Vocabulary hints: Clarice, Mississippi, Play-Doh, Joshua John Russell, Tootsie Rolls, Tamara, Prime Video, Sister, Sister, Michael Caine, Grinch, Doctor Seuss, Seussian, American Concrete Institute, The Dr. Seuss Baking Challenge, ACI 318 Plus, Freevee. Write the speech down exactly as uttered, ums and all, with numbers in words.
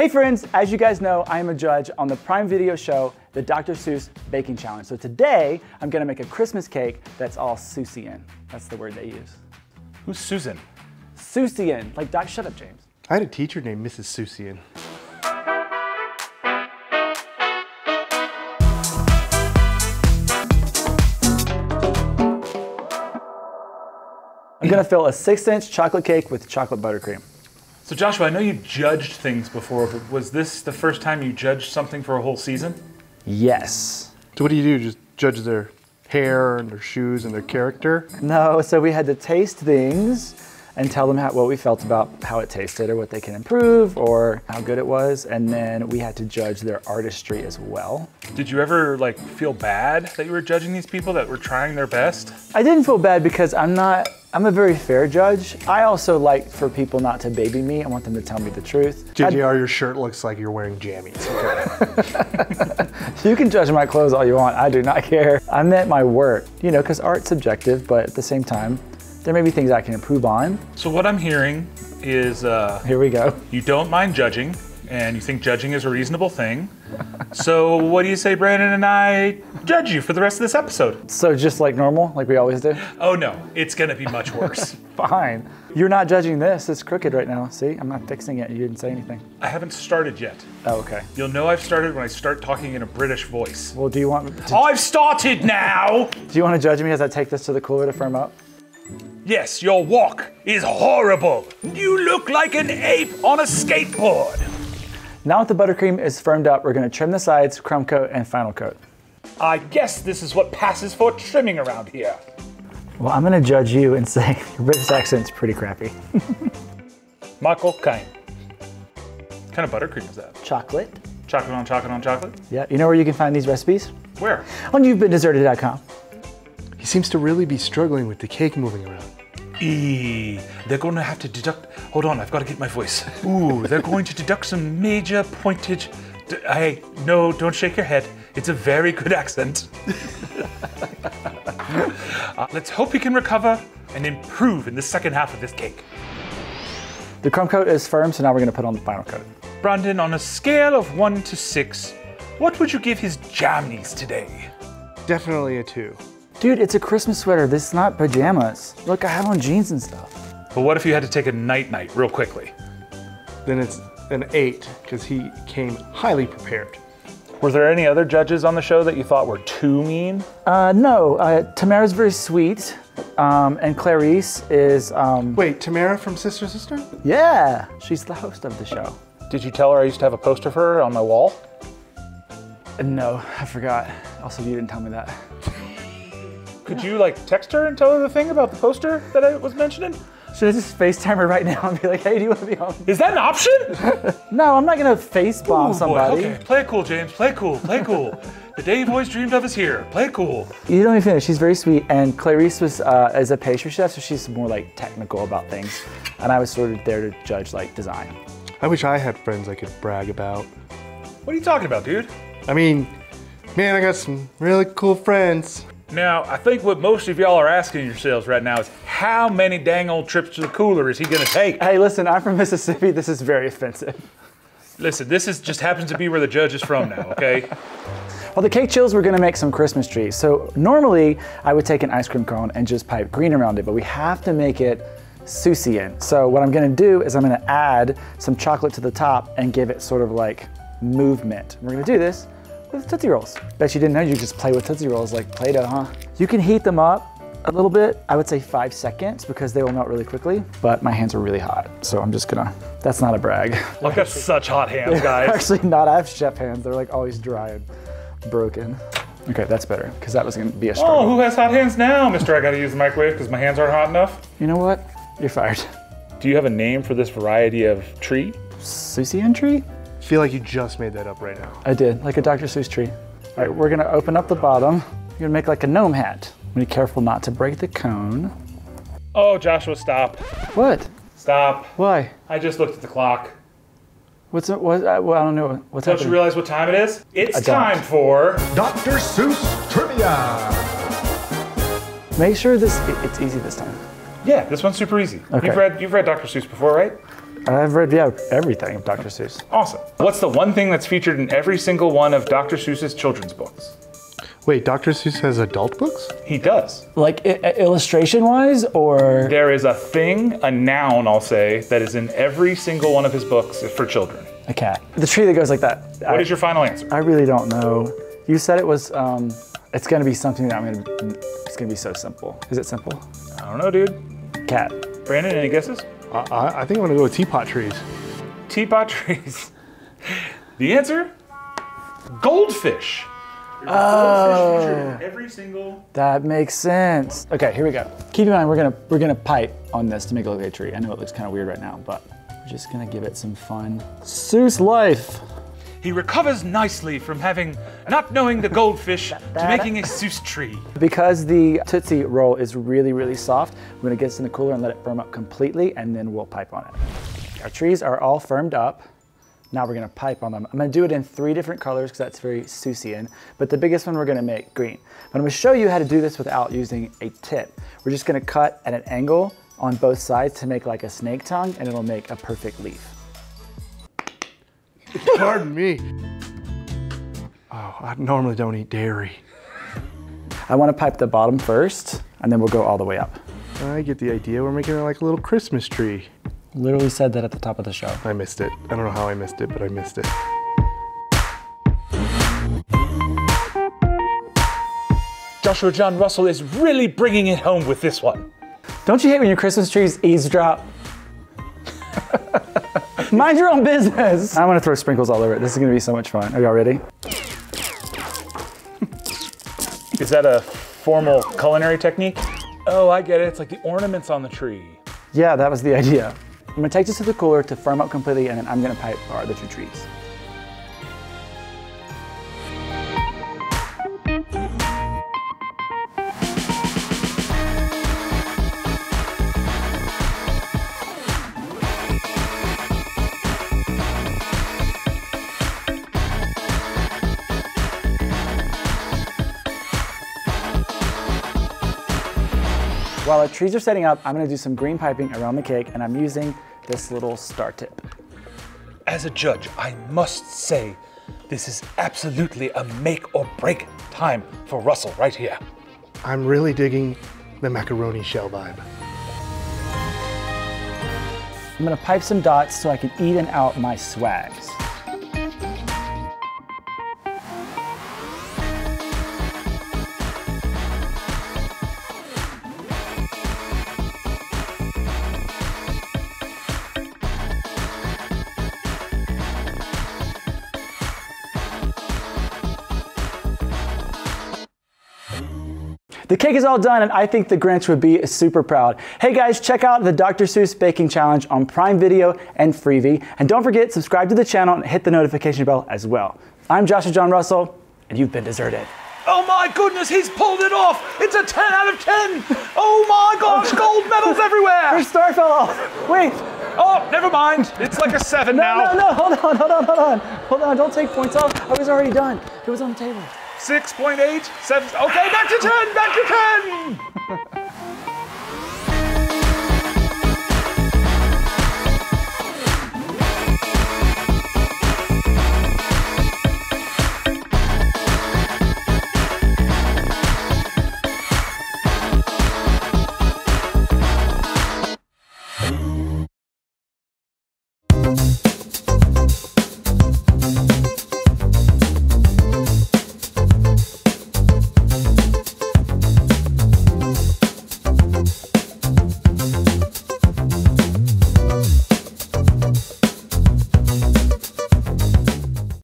Hey friends, as you guys know, I am a judge on the Prime Video show, The Doctor Seuss Baking Challenge. So today, I'm gonna make a Christmas cake that's all Seussian. That's the word they use. Who's Susan? Seussian, like Doc, shut up, James. I had a teacher named Missus Seussian. I'm gonna fill a six inch chocolate cake with chocolate buttercream. So Joshua, I know you judged things before, but was this the first time you judged something for a whole season? Yes. So what do you do, just judge their hair and their shoes and their character? No, so we had to taste things and tell them how, what we felt about how it tasted or what they can improve or how good it was. And then we had to judge their artistry as well. Did you ever like feel bad that you were judging these people that were trying their best? I didn't feel bad because I'm not, I'm a very fair judge. I also like for people not to baby me. I want them to tell me the truth. J J R, your shirt looks like you're wearing jammies. Okay. You can judge my clothes all you want. I do not care. I meant my work, you know, because art's subjective, but at the same time, there may be things I can improve on. So what I'm hearing is... Uh, Here we go. You don't mind judging, and you think judging is a reasonable thing. So what do you say Brandon and I judge you for the rest of this episode? So just like normal, like we always do? Oh no, it's gonna be much worse. Fine. You're not judging this, it's crooked right now. See, I'm not fixing it, you didn't say anything. I haven't started yet. Oh, okay. You'll know I've started when I start talking in a British voice. Well, do you want... To... I've started now! Do you want to judge me as I take this to the cooler to firm up? Yes, your walk is horrible. You look like an ape on a skateboard. Now that the buttercream is firmed up, we're gonna trim the sides, crumb coat, and final coat. I guess this is what passes for trimming around here. Well, I'm gonna judge you and say your British accent's pretty crappy. Michael Caine. What kind of buttercream is that? Chocolate. Chocolate on chocolate on chocolate? Yeah, you know where you can find these recipes? Where? On you've been deserted dot com. He seems to really be struggling with the cake moving around. Eee, they're going to have to deduct, hold on, I've got to get my voice. Ooh, they're going to deduct some major pointage. I, no, don't shake your head. It's a very good accent. uh, let's hope he can recover and improve in the second half of this cake. The crumb coat is firm, so now we're going to put on the final coat. Brandon, on a scale of one to six, what would you give his jammies today? Definitely a two. Dude, it's a Christmas sweater. This is not pajamas. Look, I have on jeans and stuff. But what if you had to take a night-night real quickly? Then it's an eight, because he came highly prepared. Were there any other judges on the show that you thought were too mean? Uh, no, uh, Tamara's very sweet, um, and Clarice is, um... Wait, Tamara from Sister, Sister? Yeah, she's the host of the show. Did you tell her I used to have a poster of her on my wall? No, I forgot. Also, you didn't tell me that. Could you like text her and tell her the thing about the poster that I was mentioning? Should I just FaceTime her right now and be like, hey, do you want to be on? Is that an option? No, I'm not going to face bomb Ooh, somebody. Okay. Play cool, James. Play cool. Play cool. The day you've always dreamed of is here. Play cool. You don't even finish. She's very sweet. And Clarice was uh, as a pastry chef, so she's more like technical about things. And I was sort of there to judge like design. I wish I had friends I could brag about. What are you talking about, dude? I mean, man, I got some really cool friends. Now, I think what most of y'all are asking yourselves right now is how many dang old trips to the cooler is he gonna take? Hey, listen, I'm from Mississippi. This is very offensive. Listen, this is just happens to be where the judge is from now, okay? Well, the cake chills, we're gonna make some Christmas trees. So normally I would take an ice cream cone and just pipe green around it, but we have to make it Seussian. So what I'm gonna do is I'm gonna add some chocolate to the top and give it sort of like movement. We're gonna do this with Tootsie Rolls. Bet you didn't know you just play with Tootsie Rolls like Play-Doh, huh? You can heat them up a little bit. I would say five seconds because they will melt really quickly, but my hands are really hot. So I'm just gonna, that's not a brag. I've got such hot hands, guys. Actually not, I have chef hands. They're like always dry and broken. Okay, that's better because that was gonna be a struggle. Oh, who has hot hands now? Mister, I gotta use the microwave because my hands aren't hot enough. You know what? You're fired. Do you have a name for this variety of tree? Seussian tree? I feel like you just made that up right now. I did, like a Doctor Seuss tree. All right, we're gonna open up the bottom. You're gonna make like a gnome hat. Be careful not to break the cone. Oh, Joshua, stop. What? Stop. Why? I just looked at the clock. What's it, what, I, well, I don't know. What's happening? Don't you realize what time it is? It's time for Doctor Seuss Trivia. Make sure this, it, it's easy this time. Yeah, this one's super easy. Okay. You've read, you've read Doctor Seuss before, right? I've read, yeah, everything of Doctor Seuss. Awesome. What's the one thing that's featured in every single one of Doctor Seuss's children's books? Wait, Doctor Seuss has adult books? He does. Like illustration-wise, or? There is a thing, a noun, I'll say, that is in every single one of his books for children. A cat. The tree that goes like that. What I, is your final answer? I really don't know. You said it was, um, it's gonna be something that I'm gonna, it's gonna be so simple. Is it simple? I don't know, dude. Cat. Brandon, any guesses? I, I think I'm gonna go with teapot trees. Teapot trees. The answer? Goldfish. Oh, every single. That makes sense. Okay, here we go. Keep in mind, we're gonna we're gonna pipe on this to make it look like a tree. I know it looks kind of weird right now, but we're just gonna give it some fun. Seuss life. He recovers nicely from having not knowing the goldfish to making a Seuss tree. Because the Tootsie roll is really really soft, when it gets in the cooler and let it firm up completely, and then we'll pipe on it. Our trees are all firmed up. Now we're gonna pipe on them. I'm gonna do it in three different colors because that's very Seussian, but the biggest one we're gonna make green. But I'm gonna show you how to do this without using a tip. We're just gonna cut at an angle on both sides to make like a snake tongue, and it'll make a perfect leaf. Pardon me. Oh, I normally don't eat dairy. I wanna pipe the bottom first, and then we'll go all the way up. I get the idea. We're making it like a little Christmas tree. Literally said that at the top of the show. I missed it. I don't know how I missed it, but I missed it. Joshua John Russell is really bringing it home with this one. Don't you hate when your Christmas trees eavesdrop? Mind your own business. I'm gonna throw sprinkles all over it. This is gonna be so much fun. Are y'all ready? Is that a formal culinary technique? Oh, I get it. It's like the ornaments on the tree. Yeah, that was the idea. I'm gonna take this to the cooler to firm up completely, and then I'm gonna pipe our other two trees. While our trees are setting up, I'm gonna do some green piping around the cake, and I'm using this little star tip. As a judge, I must say, this is absolutely a make or break time for Russell right here. I'm really digging the macaroni shell vibe. I'm gonna pipe some dots so I can even out my swags. The cake is all done, and I think the Grinch would be super proud. Hey guys, check out the Doctor Seuss Baking Challenge on Prime Video and Freevee. And don't forget, subscribe to the channel and hit the notification bell as well. I'm Joshua John Russell, and you've been deserted. Oh my goodness, he's pulled it off! It's a ten out of ten! Oh my gosh, gold medals everywhere! Her star fell off. Wait. Oh, never mind. It's like a seven no, now. No, no, hold on, hold on, hold on. Hold on, don't take points off. I was already done. It was on the table. six point eight, seven, okay, back to ten, back to ten!